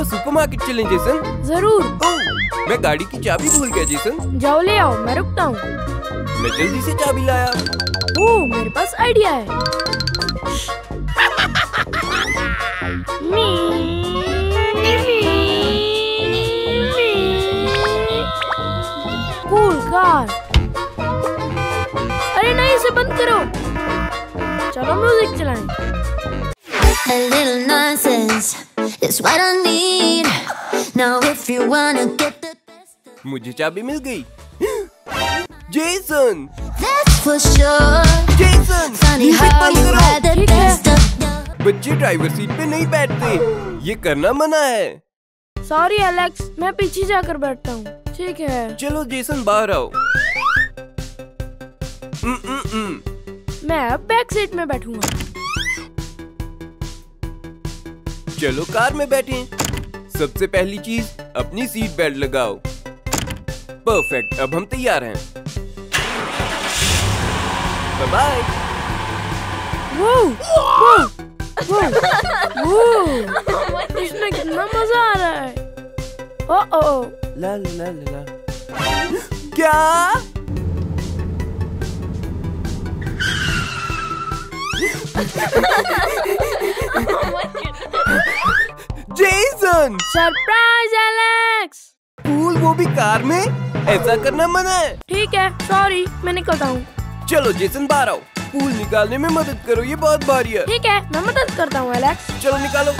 चलो सुपरमार्केट चलें जेसन। जरूर। मैं गाड़ी की चाबी भूल गया जेसन। जाओ ले आओ, मैं रुकता हूँ। मैं जल्दी से चाबी लाया। ओह मेरे पास आइडिया है। Cool car. अरे नहीं, इसे बंद करो। चलो म्यूजिक चलाएं। A little nonsense is what I need. Now if you wanna get the best. मुझे चाबी मिल गई। Jason. That's for sure. Jason. Funny how you had the best of. बच्चे ड्राइवर सीट पे नहीं बैठते, ये करना मना है। Sorry Alex, मैं पीछे जाकर बैठता हूँ। ठीक है। चलो जेसन बाहर आओ। मैं अब बैक सीट में बैठूंगा। चलो कार में बैठें। सबसे पहली चीज अपनी सीट बेल्ट लगाओ। परफेक्ट, अब हम तैयार हैं। Bye bye. वो, वो, वो, वो। इसमें कितना मजा आ रहा है। ओ। ला ला ला। क्या? जेसन। Surprise Alex. कूल, वो भी कार में? ऐसा करना मना है। ठीक है, सॉरी, मैं निकलता हूँ। चलो जेसन बाहर आओ, कूल निकालने में मदद करो, ये बहुत भारी है। ठीक है, मैं मदद करता हूँ एलेक्स। चलो निकालो।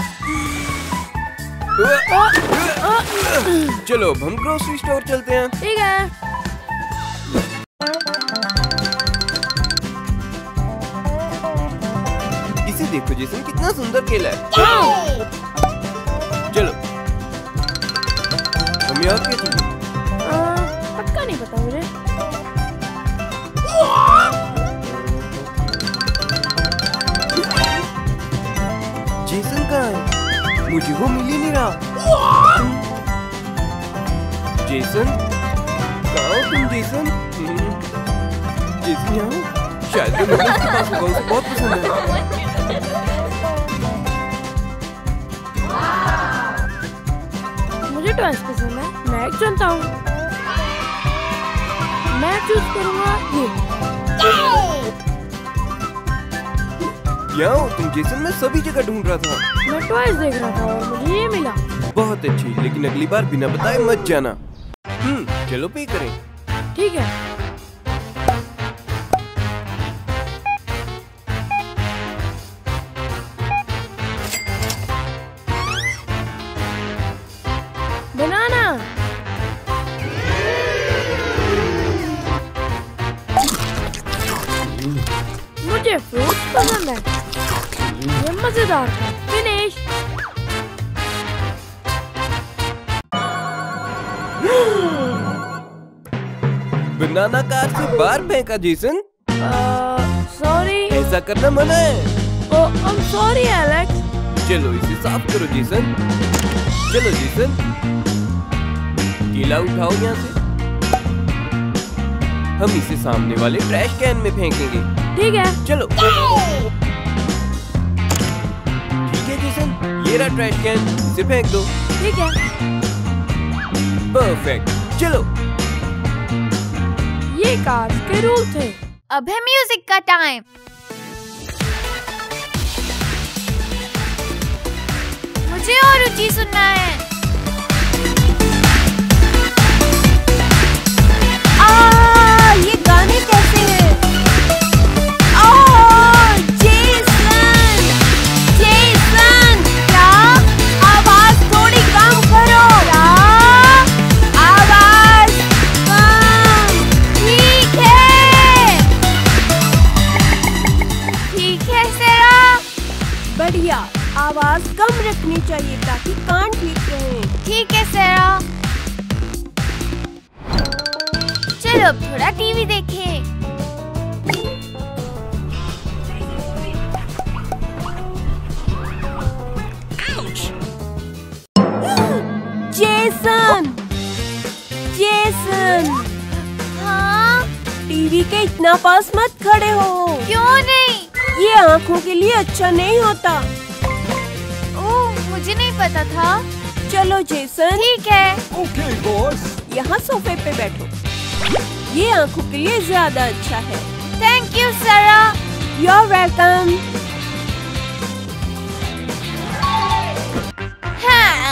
चलो अब हम ग्रोसरी स्टोर चलते हैं। ठीक है। देखो जेसन कितना सुंदर खेला है। चलो हमें और क्या चाहिए? पक्का नहीं पता मुझे। जेसन कहाँ है? मुझे वो मिल ही नहीं रहा। जेसन कहाँ हो तुम? जेसन जेसन यहाँ शायद मुझे उसके पास होगा, उसे बहुत पसंद है। मुझे टॉयज पसंद है, मैं एक चुनता हूँ। मैं चूज करूँगा ये। याओ, तुम जेसन, मैं सभी जगह ढूंढ रहा था। मैं टॉयज देख रहा था और मुझे ये मिला। बहुत अच्छी, लेकिन अगली बार बिना बताए मत जाना। चलो पे करें। ठीक है। मुझे फ्रूट पसंद है, ये मजेदार था। फिनिश। बनाना कार से बाहर फेंका जेसन। सॉरी, ऐसा करना मना है। Oh I am sorry Alex. चलो इसे साफ करो जेसन। चलो जेसन, गीला उठाओ यहाँ से। हम इसे सामने वाले ट्रैश कैन में फेंकेंगे। ठीक है। चलो। ठीक है जेसन, ये रहा ट्रैश कैन, इसे फेंक दो। ठीक है। परफेक्ट। चलो। ये कार के रूल थे। अब है म्यूजिक का टाइम। मुझे और रुचि सुनना है। ये गाने कैसे हैं? ओह जेसन, जेसन क्या आवाज थोड़ी कम करो। आवाज कम। ठीक है। ठीक है सरा। बढ़िया, आवाज कम रखनी चाहिए ताकि कान ठीक रहे। ठीक है सरा। चलो अब थोड़ा टीवी देखें। Jason, Jason. हाँ? टीवी के इतना पास मत खड़े हो। क्यों नहीं? ये आँखों के लिए अच्छा नहीं होता। ओह, मुझे नहीं पता था। चलो जेसन। ठीक है। Okay boss. यहाँ सोफे पे बैठो, ये आंखों के लिए ज्यादा अच्छा है। Thank you Sara. You are welcome. हाँ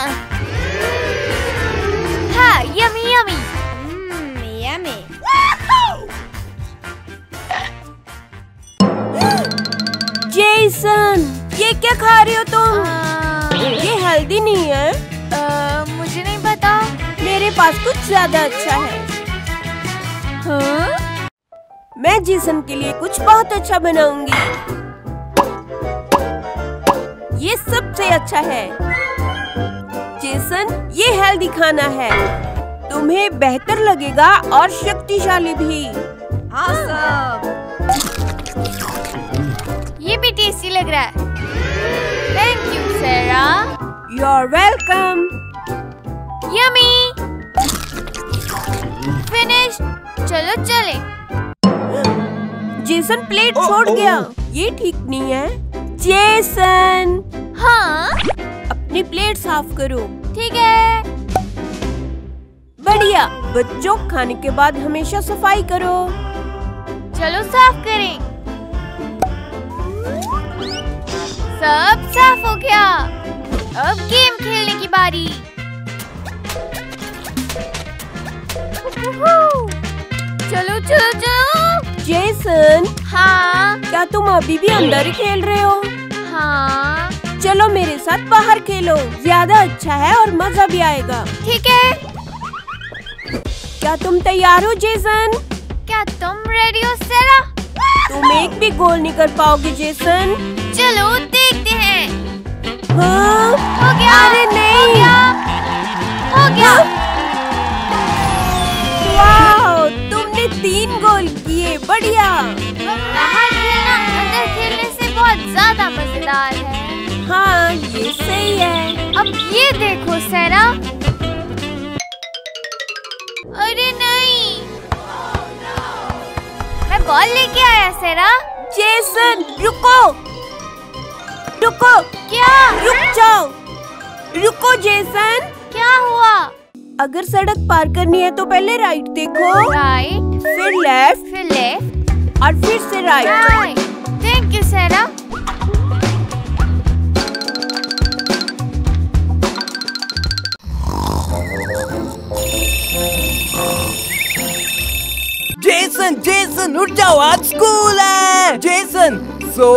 हाँ, यमी यमी यमी। जेसन, ये क्या खा रहे हो तुम? ये हेल्दी नहीं है। मुझे नहीं पता, मेरे पास कुछ ज्यादा अच्छा है। हाँ? मैं जेसन के लिए कुछ बहुत अच्छा बनाऊंगी, ये सबसे अच्छा है। जेसन, ये हेल्दी खाना है, तुम्हें बेहतर लगेगा और शक्तिशाली भी। हाँ सब। ये भी टेस्टी लग रहा है। Thank you Sara. You are welcome. Yummy. Finish. चलो चले। जेसन प्लेट छोड़ गया। ये ठीक नहीं है। जेसन। हाँ, अपनी प्लेट साफ करो। ठीक है। बढ़िया। बच्चों, खाने के बाद हमेशा सफाई करो। चलो साफ करें। सब साफ हो गया। अब गेम खेलने की बारी। चलो चलो चलो। जेसन। हाँ? क्या तुम अभी भी अंदर ही खेल रहे हो? हाँ। चलो मेरे साथ बाहर खेलो, ज्यादा अच्छा है और मजा भी आएगा। ठीक है। क्या तुम तैयार हो जेसन? क्या तुम रेडी हो सारा? तुम एक भी गोल नहीं कर पाओगे जेसन। चलो देखते हैं। हाँ? हो गया। अरे नहीं, हो गया, हो गया। वाओ, तुमने 3 गोल किए। बढ़िया। बाहर खेलना अंदर खेलने से बहुत ज्यादा मजेदार है। हाँ, ये सही है। अब ये देखो सारा। अरे नहीं, मैं बॉल लेके आया सारा। जेसन रुको रुको। क्या? रुक जाओ। रुको जेसन। क्या हुआ? अगर सड़क पार करनी है तो पहले राइट देखो। राइट, फिर लेफ्ट, फिर लेफ्ट और फिर से right. Thank you Sara. Jason Jason उठ जाओ, आज स्कूल है। जेसन सो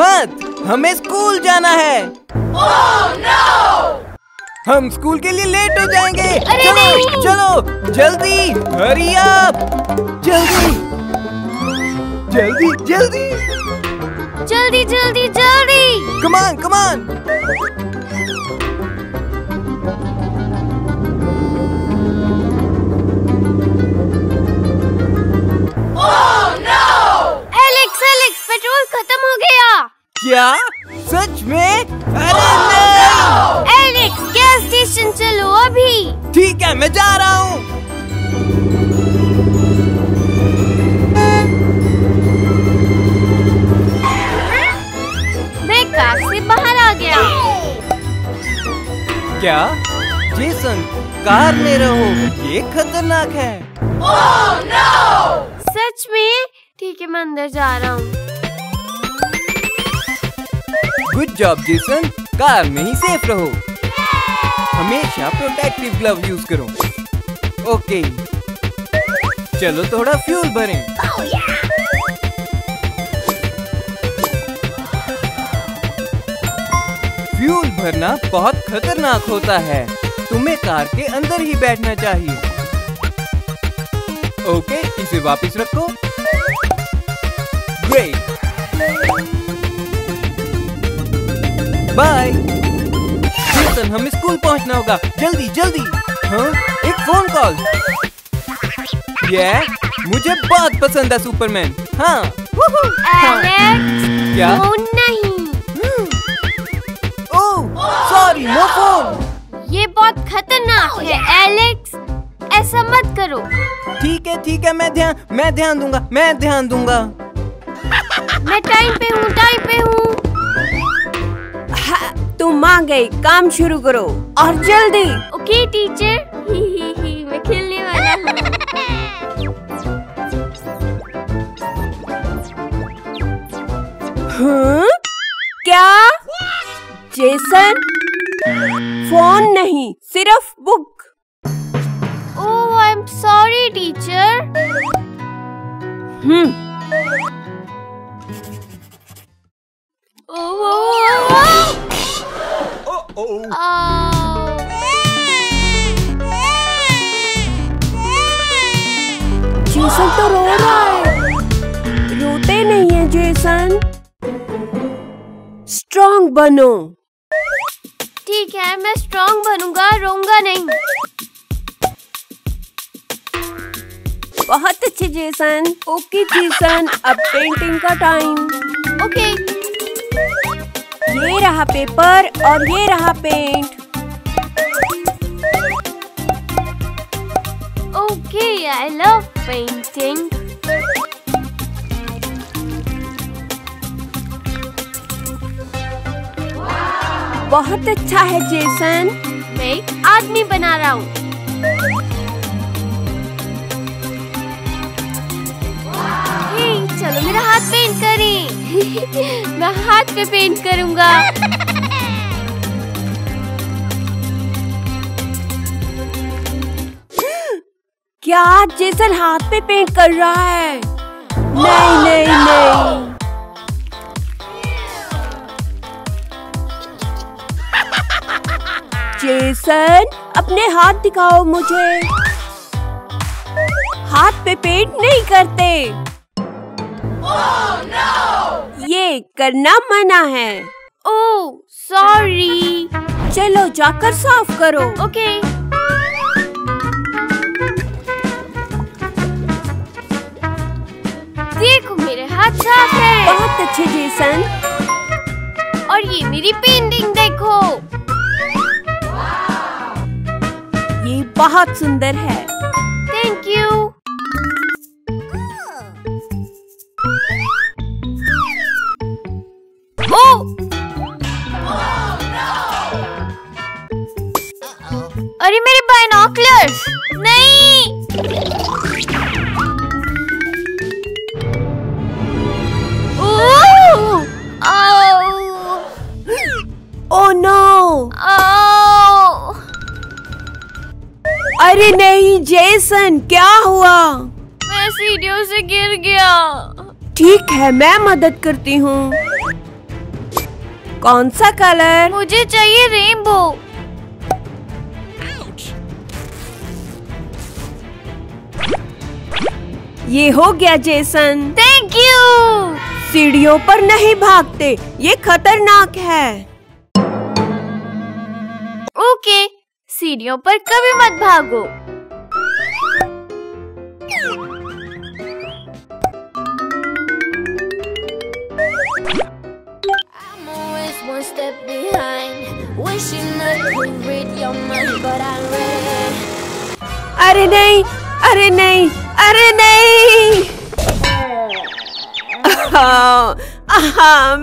मत, हमें स्कूल जाना है। Oh, no! हम स्कूल के लिए लेट हो जाएंगे। अरे चलो, नहीं। चलो जल्दी, हरी अप। जल्दी जल्दी जल्दी जल्दी जल्दी जल्दी। Come on come on. Alex Alex, petrol खत्म हो गया। क्या सच में? अरे नहीं। एलेक्स, गैस स्टेशन चलो अभी। ठीक है, मैं जा रहा हूँ। मैं कार से बाहर आ गया। क्या जेसन, कार में रहो, ये खतरनाक है। Oh no! सच में? ठीक है, मैं अंदर जा रहा हूँ। गुड जॉब जेसन, कार में ही सेफ रहो। हमेशा प्रोटेक्टिव ग्लव यूज करो। ओके, चलो थोड़ा फ्यूल भरें। फ्यूल भरना बहुत खतरनाक होता है, तुम्हें कार के अंदर ही बैठना चाहिए। ओके, इसे वापस रखो। Great, bye. जेसन, हमें स्कूल पहुंचना होगा, जल्दी जल्दी। हाँ, एक फोन कॉल। ये मुझे बहुत पसंद है सुपरमैन। हाँ। एलेक्स, क्या? नहीं। Oh sorry, no phone. ये बहुत खतरनाक है एलेक्स, ऐसा मत करो। ठीक है ठीक है, मैं ध्यान दूंगा। मैं टाइम पे हूँ। तुम आ गई, काम शुरू करो और जल्दी। Okay teacher. ही मैं खेलने वाला हूँ। क्या जेसन? फोन नहीं, सिर्फ book. Oh I am sorry teacher. Jason तो रो रहा है। रोते नहीं है जेसन। स्ट्रॉन्ग बनो। ठीक है, मैं स्ट्रॉन्ग बनूंगा, रोऊंगा नहीं। बहुत अच्छे जेसन। ओके जेसन, अब पेंटिंग का टाइम। ओके, ये रहा पेपर और ये रहा paint. Okay I love painting. बहुत अच्छा है जेसन। मैं एक आदमी बना रहा हूँ। चलो मेरा हाथ पेंट करें। मैं हाथ पे पेंट करूँगा। क्या जेसन हाथ पे पेंट कर रहा है? नहीं नहीं नहीं। जेसन अपने हाथ दिखाओ मुझे। हाथ पे पेंट नहीं करते। Oh, no! ये करना मना है। Oh sorry. चलो जाकर साफ करो। ओके। देखो मेरे हाथ साफ है। बहुत अच्छे जेसन। और ये मेरी पेंटिंग देखो। ये बहुत सुंदर है। Thank you. ओ अरे मेरे बाइनोक्युलर्स। नहीं ओह नो। अरे नहीं जेसन, क्या हुआ? मैं सीढ़ियों से गिर गया। ठीक है, मैं मदद करती हूँ। कौन सा कलर? मुझे चाहिए रेनबो। ये हो गया जेसन। Thank you. सीढ़ियों पर नहीं भागते, ये खतरनाक है। ओके, सीढ़ियों पर कभी मत भागो। अरे नहीं अरे नहीं अरे नहीं।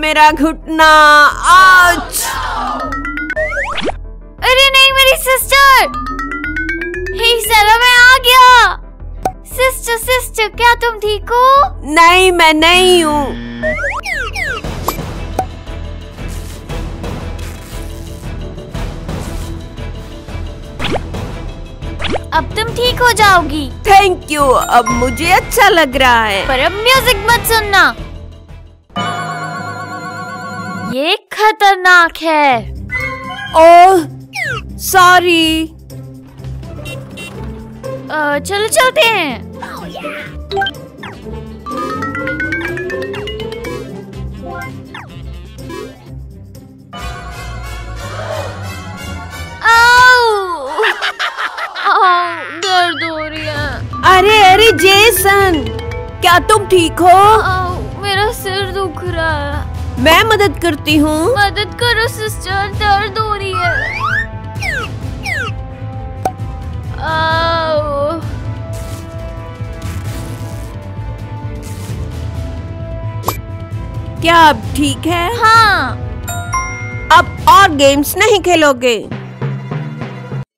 मेरा घुटना। अरे नहीं मेरी सिस्टर। हे साला, मैं आ गया। सिस्टर सिस्टर, क्या तुम ठीक हो? नहीं, मैं नहीं हूँ। अब तुम ठीक हो जाओगी। थैंक यू, अब मुझे अच्छा लग रहा है। पर अब म्यूजिक मत सुनना, ये खतरनाक है। Oh sorry. चलो चलते हैं। दर्द हो रही है। अरे अरे जेसन, क्या तुम ठीक हो? मेरा सिर दुख रहा है। मैं मदद करती हूँ। मदद करो सिस्टर, दर्द हो रही है। क्या अब ठीक है? हाँ। अब और गेम्स नहीं खेलोगे।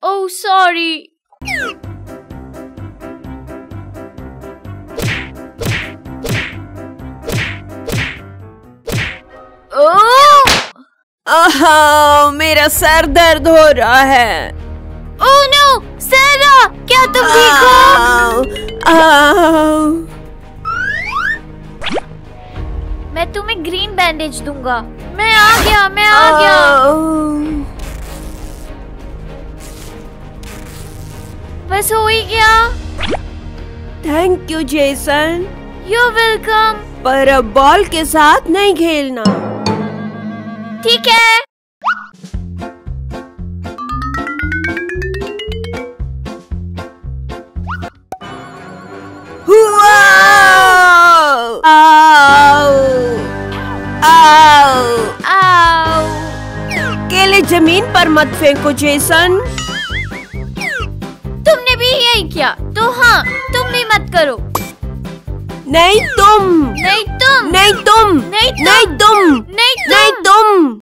Oh sorry. आहा, मेरा सर दर्द हो रहा है। ओह नो, सारा क्या तुम ठीक हो? मैं तुम्हें ग्रीन बैंडेज दूंगा। मैं आ गया, मैं आ गया। बस हो ही गया। Thank you Jason. You welcome. पर अब बॉल के साथ नहीं खेलना, ठीक है? केले जमीन पर मत फेंको जेसन। तुमने भी यही किया तो हाँ, तुम भी मत करो। नहीं तुम, नहीं तुम, नहीं तुम।